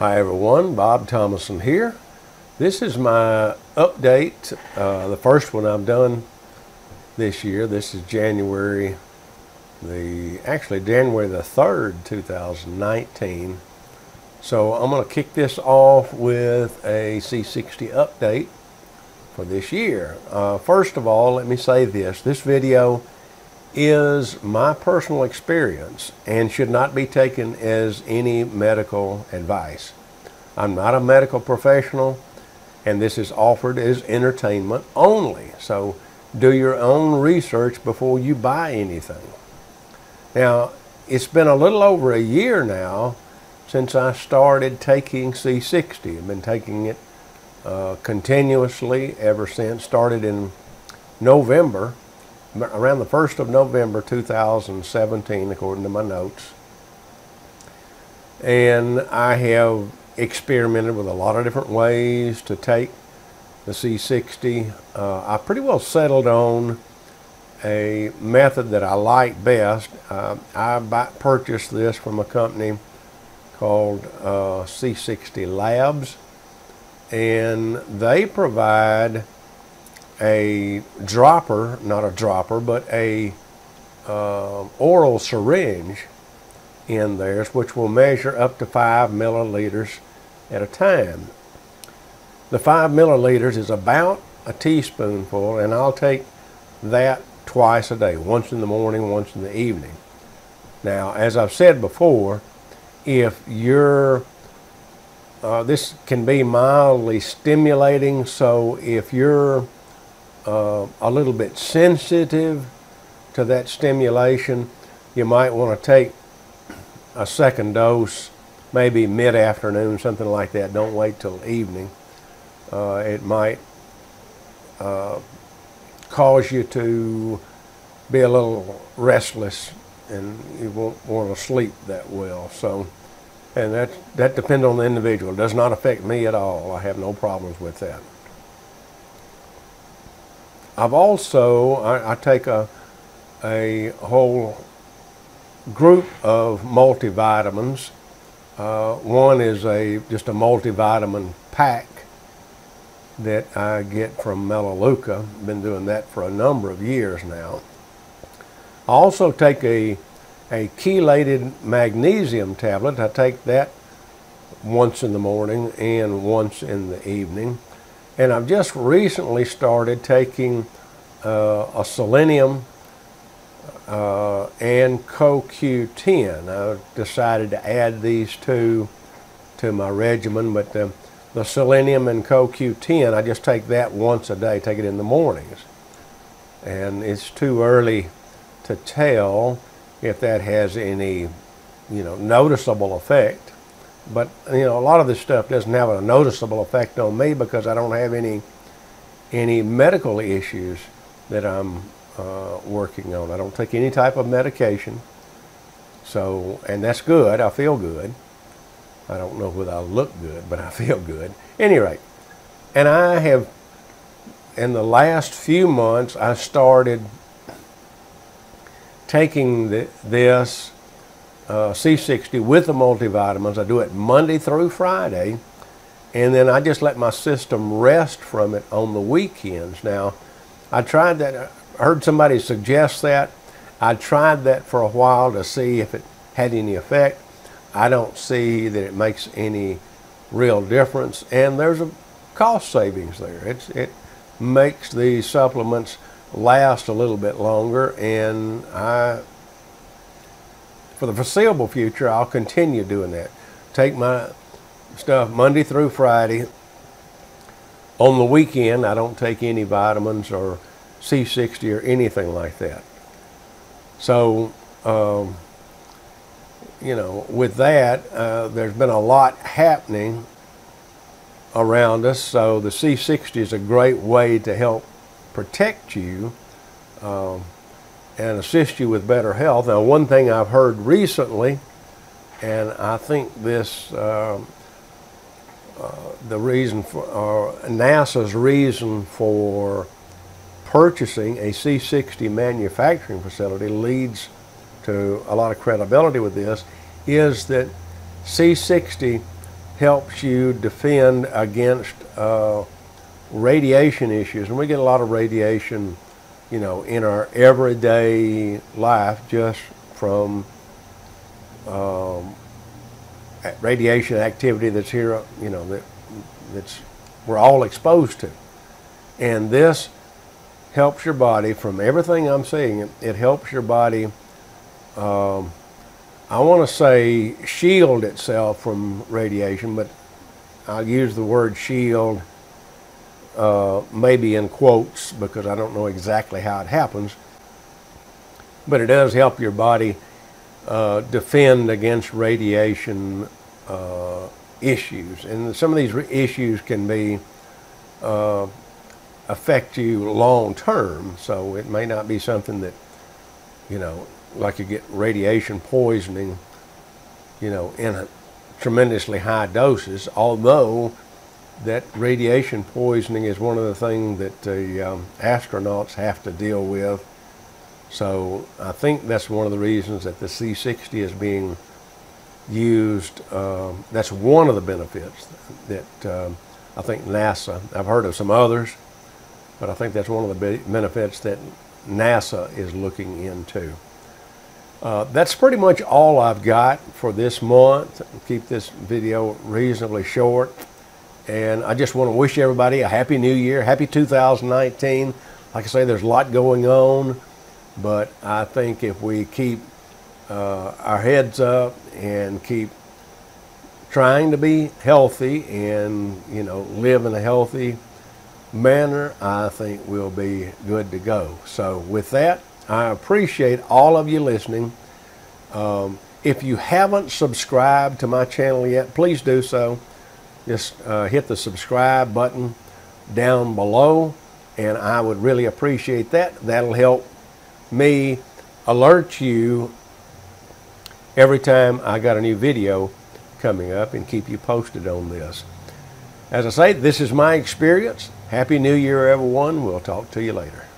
Hi everyone, Bob Thomason here. This is my update, the first one I've done this year. This is actually January the 3rd, 2019. So I'm going to kick this off with a C60 update for this year. First of all, let me say this video is my personal experience and should not be taken as any medical advice. I'm not a medical professional, and this is offered as entertainment only. So do your own research before you buy anything. Now, it's been a little over a year now since I started taking C60. I've been taking it continuously ever since. Started in November, around the 1st of November 2017, according to my notes. And I have experimented with a lot of different ways to take the C60. I pretty well settled on a method that I like best. I purchased this from a company called C60 Labs, and they provide a dropper, not a dropper, but a oral syringe in theirs, which will measure up to 5 milliliters at a time. The 5 milliliters is about a teaspoonful, and I'll take that twice a day, once in the morning, once in the evening. Now, as I've said before, if you're this can be mildly stimulating, so if you're a little bit sensitive to that stimulation, you might want to take a second dose maybe mid-afternoon, something like that. Don't wait till evening. It might cause you to be a little restless, and you won't want to sleep that well. So, and that depends on the individual. It does not affect me at all. I have no problems with that. I've also, I take a whole group of multivitamins. One is just a multivitamin pack that I get from Melaleuca. I've been doing that for a number of years now. I also take a chelated magnesium tablet. I take that once in the morning and once in the evening. And I've just recently started taking a selenium and CoQ10. I've decided to add these two to my regimen, but the selenium and CoQ10, I just take that once a day, take it in the mornings. And it's too early to tell if that has any, noticeable effect. But, a lot of this stuff doesn't have a noticeable effect on me because I don't have any medical issues that I'm working on. I don't take any type of medication. So, and that's good. I feel good. I don't know whether I look good, but I feel good. Any rate, and I have, in the last few months, I started taking this C60 with the multivitamins. I do it Monday through Friday, and then I just let my system rest from it on the weekends. Now, I tried that. I heard somebody suggest that. I tried that for a while to see if it had any effect. I don't see that it makes any real difference, and there's a cost savings there. It makes these supplements last a little bit longer, and for the foreseeable future, I'll continue doing that. Take my stuff Monday through Friday. On the weekend, I don't take any vitamins or C60 or anything like that. So, with that, there's been a lot happening around us. So the C60 is a great way to help protect you and assist you with better health. Now, one thing I've heard recently, and I think this, the reason for, NASA's reason for purchasing a C60 manufacturing facility leads to a lot of credibility with this, is that C60 helps you defend against radiation issues. And we get a lot of radiation, you know, in our everyday life just from radiation activity that's here, you know, that's we're all exposed to. And this helps your body, from everything I'm seeing, it helps your body, I want to say shield itself from radiation, but I'll use the word shield maybe in quotes because I don't know exactly how it happens. But it does help your body defend against radiation issues. And some of these issues can be affect you long term, so it may not be something that, you know, like you get radiation poisoning, you know, in a tremendously high doses, although that radiation poisoning is one of the things that the astronauts have to deal with. So I think that's one of the reasons that the C60 is being used. That's one of the benefits that I think NASA, I've heard of some others, but I think that's one of the benefits that NASA is looking into. That's pretty much all I've got for this month. Keep this video reasonably short. And I just want to wish everybody a happy new year, happy 2019. Like I say, there's a lot going on, but I think if we keep our heads up and keep trying to be healthy and, you know, live in a healthy manner, I think we'll be good to go. So with that, I appreciate all of you listening. If you haven't subscribed to my channel yet, please do so. Just hit the subscribe button down below, and I would really appreciate that. That'll help me alert you every time I got a new video coming up and keep you posted on this. As I say, this is my experience. Happy New Year, everyone. We'll talk to you later.